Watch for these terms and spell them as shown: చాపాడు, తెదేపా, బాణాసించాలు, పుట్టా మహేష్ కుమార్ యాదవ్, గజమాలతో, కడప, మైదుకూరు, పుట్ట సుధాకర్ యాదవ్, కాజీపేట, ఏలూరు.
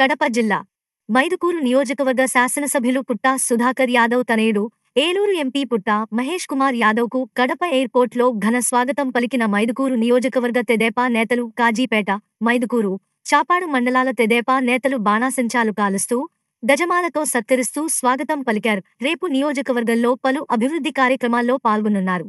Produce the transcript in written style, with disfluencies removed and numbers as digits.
కడప జిల్లా మైదుకూరు నియోజకవర్గ శాసనసభ్యులు పుట్ట సుధాకర్ యాదవ్ తనయుడు ఏలూరు ఎంపీ పుట్టా మహేష్ కుమార్ యాదవ్కు కడప ఎయిర్పోర్ట్లో ఘన స్వాగతం పలికిన మైదుకూరు నియోజకవర్గ తెదేపా నేతలు కాజీపేట, మైదుకూరు, చాపాడు మండలాల తెదేపా నేతలు బాణాసించాలు కాలుస్తూ, గజమాలతో సత్కరిస్తూ స్వాగతం పలికారు. రేపు నియోజకవర్గంలో పలు అభివృద్ధి కార్యక్రమాల్లో పాల్గొననున్నారు.